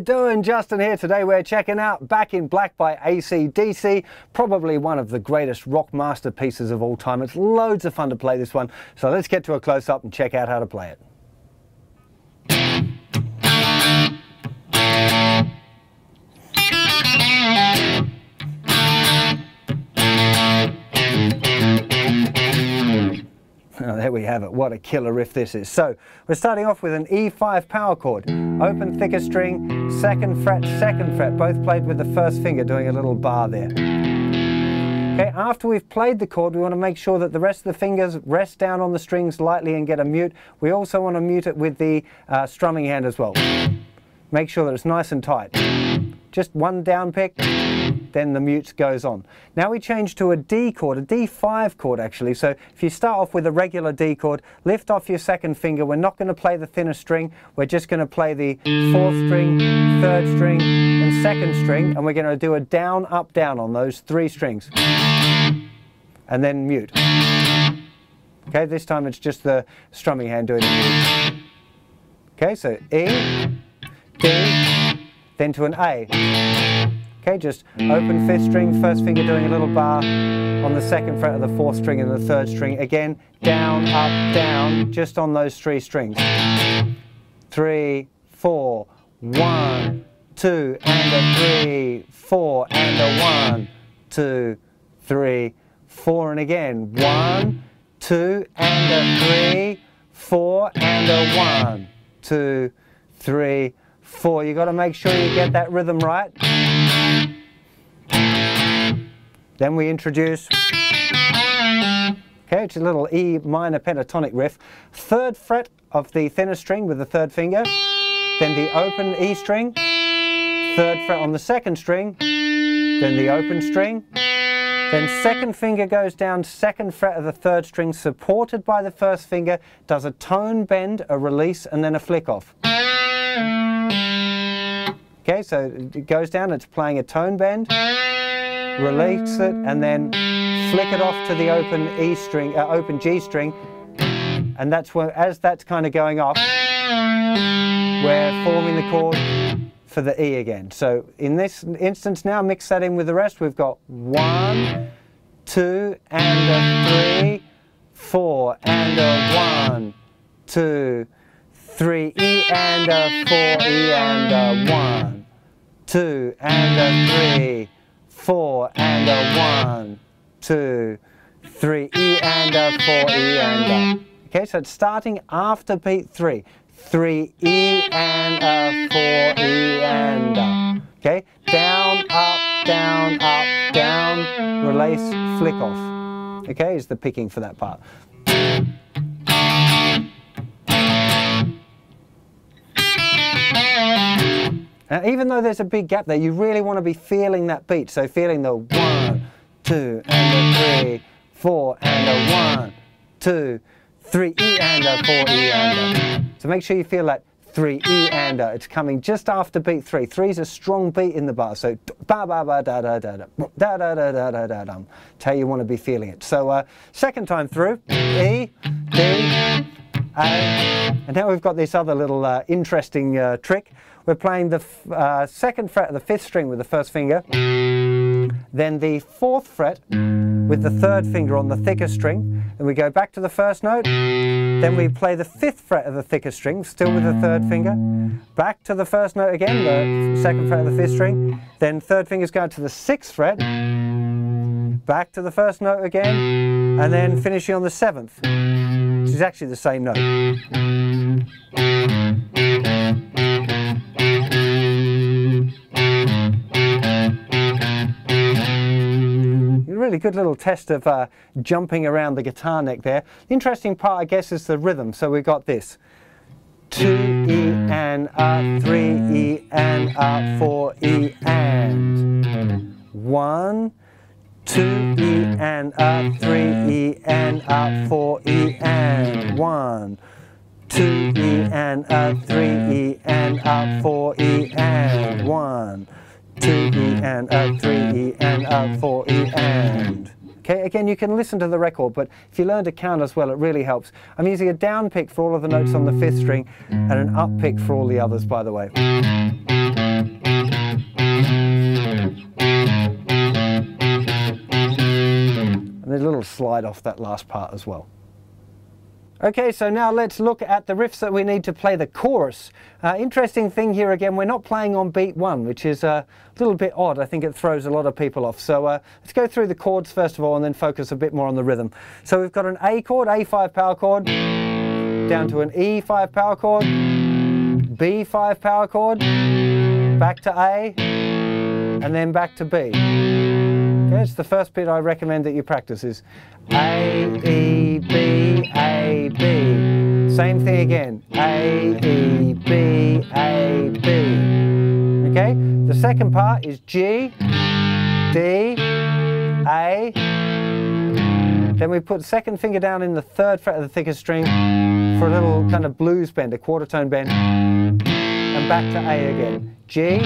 you doing? Justin here. Today we're checking out Back in Black by AC/DC, probably one of the greatest rock masterpieces of all time. It's loads of fun to play this one, so let's get to a close-up and check out how to play it. Oh, there we have it. What a killer riff this is. So we're starting off with an E5 power chord, open thicker string, second fret, both played with the first finger, doing a little bar there. Okay, after we've played the chord, we want to make sure that the rest of the fingers rest down on the strings lightly and get a mute. We also want to mute it with the strumming hand as well. Make sure that it's nice and tight. Just one down pick, then the mute goes on. Now we change to a D chord, a D5 chord actually. So if you start off with a regular D chord, lift off your second finger. We're not going to play the thinner string. We're just going to play the fourth string, third string, and second string. And we're going to do a down, up, down on those three strings. And then mute. Okay, this time it's just the strumming hand doing the mute. Okay, so E, D, then to an A. Okay, just open fifth string, first finger doing a little bar on the second fret of the fourth string and the third string. Again, down, up, down, just on those three strings. 3, 4, 1, 2, and a 3, 4, and a 1, 2, 3, 4, and again, 1, 2, and a 3, 4, and a 1, 2, 3, 4. You got to make sure you get that rhythm right. Then we introduce, okay, it's a little E minor pentatonic riff. Third fret of the thinner string with the third finger, then the open E string, third fret on the second string, then the open string, then second finger goes down, second fret of the third string, supported by the first finger, does a tone bend, a release, and then a flick off. Okay, so it goes down, it's playing a tone bend, release it, and then flick it off to the open E string, open G string, and that's where, as that's kind of going off, we're forming the chord for the E again. So in this instance now, mix that in with the rest. We've got 1, 2, and a 3, 4, and a 1, 2, 3, E and a 4, E and a 1, 2, and a 3, 4, and a 1, 2, 3, E and a 4, E and a. Okay, so it's starting after beat 3. 3, E and a 4, E and a. Okay, down, up, down, up, down, release, flick off. Okay, is the picking for that part. Now, even though there's a big gap there, you really want to be feeling that beat. So feeling the 1, 2, and a 3, 4, and a 1, 2, 3, E and a 4, E and a. So make sure you feel that 3, E and a. It's coming just after beat 3. 3's a strong beat in the bar. So ba ba ba da da da da da da da da da da dum. That's how you want to be feeling it. So second time through, E, D, and now we've got this other little interesting trick. We're playing the second fret of the fifth string with the first finger, then the fourth fret with the third finger on the thicker string, and we go back to the first note, then we play the fifth fret of the thicker string, still with the third finger, back to the first note again, the second fret of the fifth string, then third finger's going to the sixth fret, back to the first note again, and then finishing on the seventh, which is actually the same note. Really good little test of jumping around the guitar neck there. The interesting part, I guess, is the rhythm. So we've got this 2 E and a 3 E and a 4 E and 1 2 E and a 3 E and a 4 E and 1 2 E and a 3 E and a 4 E and 1 2 E and a 3 E and a 4 E and. Okay, again, you can listen to the record, but if you learn to count as well, it really helps. I'm using a down pick for all of the notes on the fifth string and an up pick for all the others, by the way. And there's a little slide off that last part as well. Okay, so now let's look at the riffs that we need to play the chorus. Interesting thing here again, we're not playing on beat one, which is a little bit odd. I think it throws a lot of people off. So let's go through the chords first of all and then focus a bit more on the rhythm. So we've got an A chord, A5 power chord, down to an E5 power chord, B5 power chord, back to A, and then back to B. Okay, it's the first bit I recommend that you practice is A, E, B, A, B. Same thing again. A, E, B, A, B. Okay? The second part is G, D, A. Then we put second finger down in the third fret of the thickest string for a little kind of blues bend, a quarter tone bend. And back to A again. G.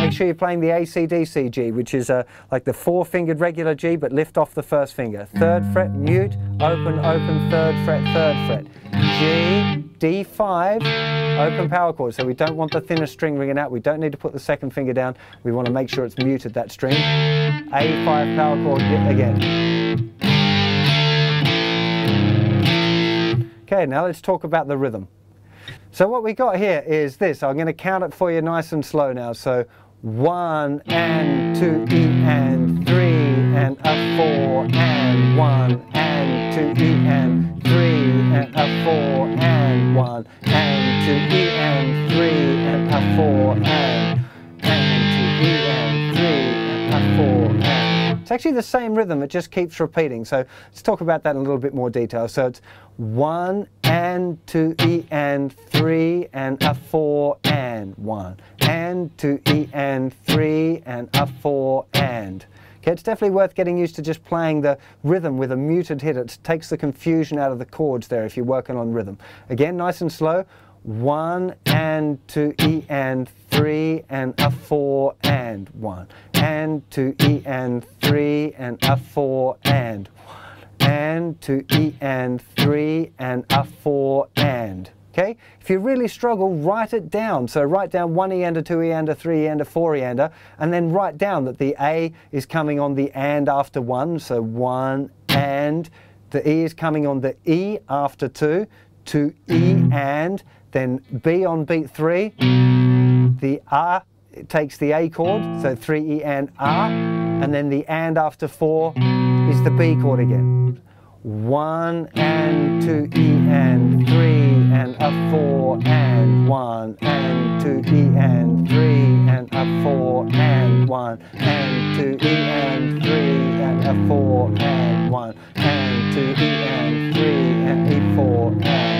Make sure you're playing the AC/DC G, which is like the four-fingered regular G, but lift off the first finger. Third fret, mute, open, open, third fret. G, D5, open power chord. So we don't want the thinner string ringing out. We don't need to put the second finger down. We want to make sure it's muted, that string. A5 power chord again. Okay, now let's talk about the rhythm. So what we got here is this. I'm going to count it for you nice and slow now. So 1 and 2 E and 3 and a 4 and 1 and 2 E and 3 and a 4 and 1 and 2 E and 3 and a 4 and 2 E and 3 and a 4 and. It's actually the same rhythm, it just keeps repeating. So let's talk about that in a little bit more detail. So it's 1 and 2 E and 3 and a 4 and 1 and 2 E and 3 and a 4 and. Okay, it's definitely worth getting used to just playing the rhythm with a muted hit. It takes the confusion out of the chords there if you're working on rhythm. Again, nice and slow. 1 and 2 E and 3 and a 4 and 1 and 2 E and 3 and a 4 and 1 and 2 E and 3 and a 4 and. Okay? If you really struggle, write it down. So write down 1 E and a 2 E and a 3 E and a 4 E and then write down that the A is coming on the and after 1, so 1 and, the E is coming on the E after 2, 2 E and, then B on beat 3, the R, it takes the A chord, so 3 E and R, and then the and after 4 is the B chord again. 1 and 2 E and 3 and a 4 and 1 and 2 E and 3 and a 4 and 1 and 2 E and 3 and a 4 and 1 and 2 E and 3 and E 4 and.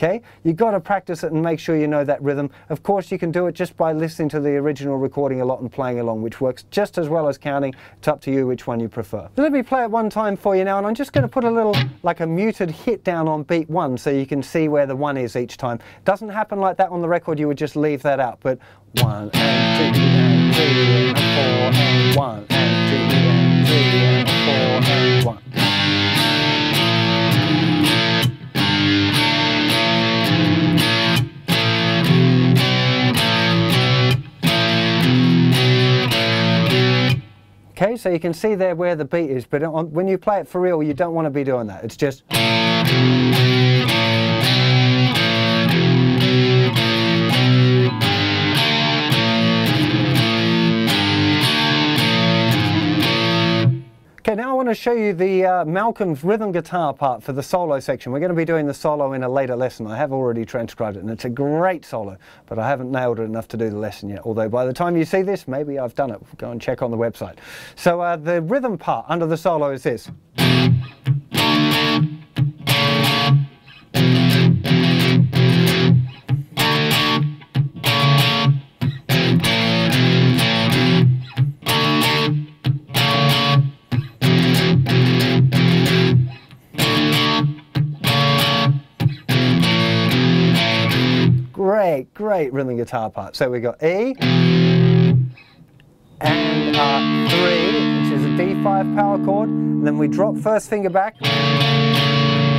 Okay? You've got to practice it and make sure you know that rhythm. Of course, you can do it just by listening to the original recording a lot and playing along, which works just as well as counting. It's up to you which one you prefer. So let me play it one time for you now, and I'm just going to put a little, like a muted hit down on beat one so you can see where the one is each time. Doesn't happen like that on the record, you would just leave that out, but 1 and 2 and 3 and 4 and 1 and 2 and 3 and 4 and 1. Okay, so you can see there where the beat is, but when you play it for real, you don't want to be doing that. It's just... Okay, now I want to show you the Malcolm's rhythm guitar part for the solo section. We're going to be doing the solo in a later lesson. I have already transcribed it and it's a great solo, but I haven't nailed it enough to do the lesson yet, although by the time you see this, maybe I've done it. Go and check on the website. So the rhythm part under the solo is this. Great rhythm guitar part. So we got E and a 3, which is a D5 power chord, and then we drop first finger back,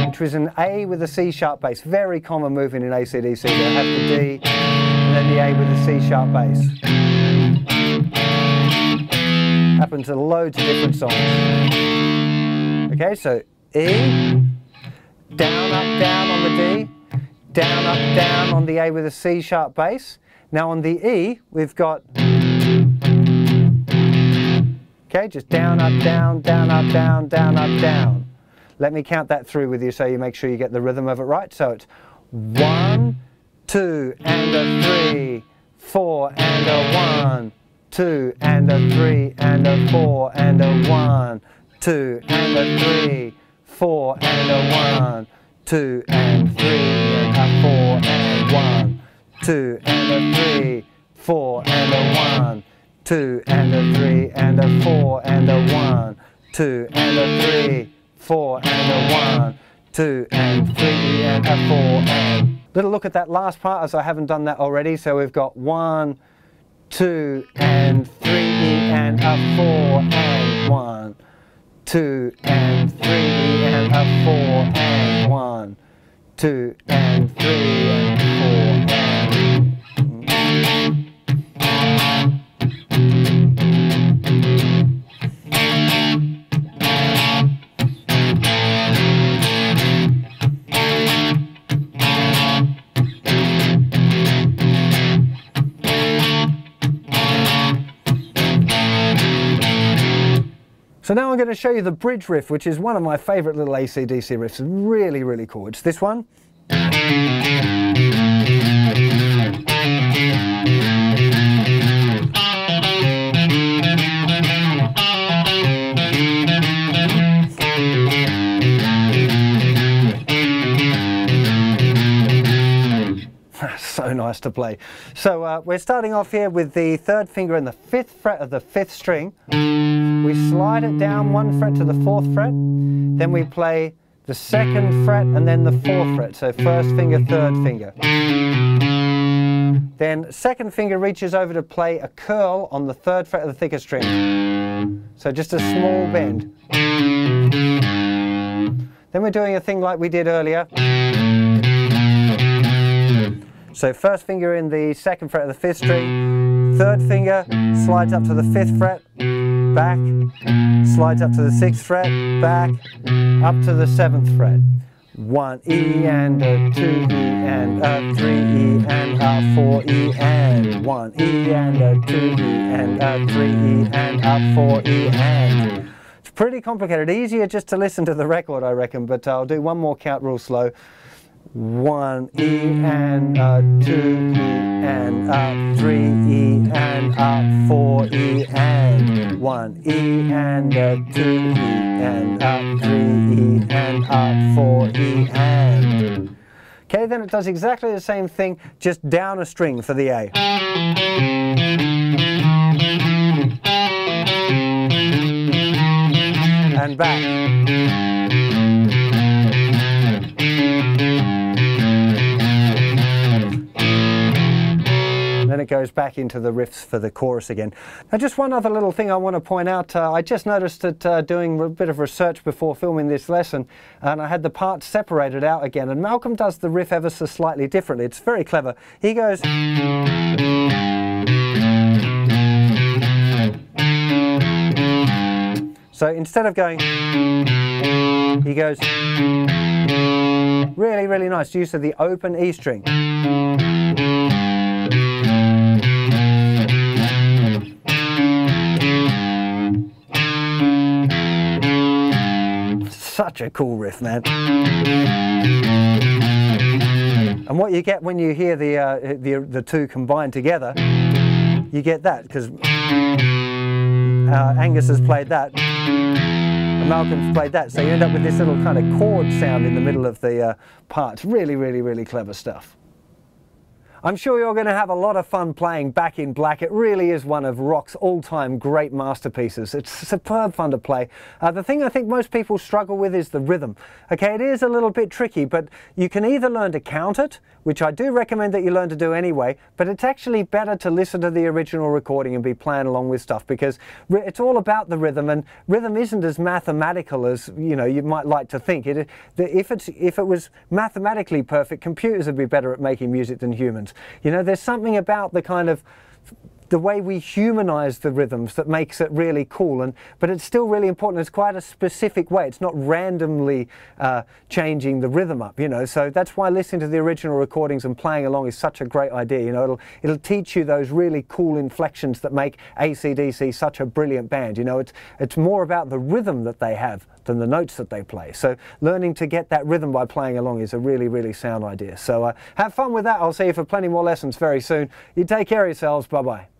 which was an A with a C sharp bass. Very common movement in AC/DC. You'll have the D and then the A with a C sharp bass. Happens to loads of different songs. Okay, so E, down, up, down on the D, down, up, down on the A with a C sharp bass. Now on the E, we've got, okay, just down, up, down, down, up, down, down, up, down. Let me count that through with you so you make sure you get the rhythm of it right. So it's 1, 2 and a 3, 4 and a 1, 2 and a 3 and a 4 and a 1, 2 and a 3, 4 and a 1, 2 and 3 and a 4 and 1, 2 and a 3, 4 and a 1, 2 and a 3 and a 4 and a 1, 2 and a 3, 4 and a 1, 2 and 3 and a 4 and... Little look at that last part, as I haven't done that already. So we've got 1, 2 and 3 and a 4 and 1, 2 and 3 and a 4 and 1, 2 and 3 and 4 and... So now I'm going to show you the bridge riff, which is one of my favourite little AC/DC riffs. Really, really cool. It's this one. So nice to play. So we're starting off here with the third finger in the 5th fret of the 5th string. We slide it down 1 fret to the 4th fret, then we play the 2nd fret and then the 4th fret, so 1st finger, 3rd finger. Then 2nd finger reaches over to play a curl on the 3rd fret of the thicker string, so just a small bend. Then we're doing a thing like we did earlier. So 1st finger in the 2nd fret of the 5th string, 3rd finger slides up to the 5th fret, back, slides up to the 6th fret, back, up to the 7th fret. 1 E and a 2 E and a 3 E and a 4 E and 1 E and a 2 E and a 3 E and a 4 E and. It's pretty complicated, easier just to listen to the record I reckon, but I'll do one more count real slow. 1 E and a 2 E and a 3 E and a 4 E and 1 E and a 2 E and a 3 E and a 4 E and. Okay, then it does exactly the same thing, just down a string for the A. And back. Then it goes back into the riffs for the chorus again. Now just one other little thing I want to point out. I just noticed that doing a bit of research before filming this lesson, and I had the parts separated out again, and Malcolm does the riff ever so slightly differently. It's very clever. He goes... So instead of going... He goes... Really, really nice use of the open E string. Such a cool riff, man. And what you get when you hear the two combined together, you get that, because Angus has played that, and Malcolm's played that, so you end up with this little kind of chord sound in the middle of the parts. Really, really, really clever stuff. I'm sure you're going to have a lot of fun playing Back in Black. It really is one of rock's all-time great masterpieces. It's superb fun to play. The thing I think most people struggle with is the rhythm. Okay, it is a little bit tricky, but you can either learn to count it, which I do recommend that you learn to do anyway, but it's actually better to listen to the original recording and be playing along with stuff, because it's all about the rhythm, and rhythm isn't as mathematical as, you know, you might like to think. If it was mathematically perfect, computers would be better at making music than humans. You know, there's something about the kind of the way we humanize the rhythms that makes it really cool. But it's still really important. It's quite a specific way. It's not randomly changing the rhythm up, you know. So that's why listening to the original recordings and playing along is such a great idea. You know, it'll teach you those really cool inflections that make AC/DC such a brilliant band. You know, it's more about the rhythm that they have than the notes that they play. So learning to get that rhythm by playing along is a really, really sound idea. So have fun with that. I'll see you for plenty more lessons very soon. You take care of yourselves. Bye-bye.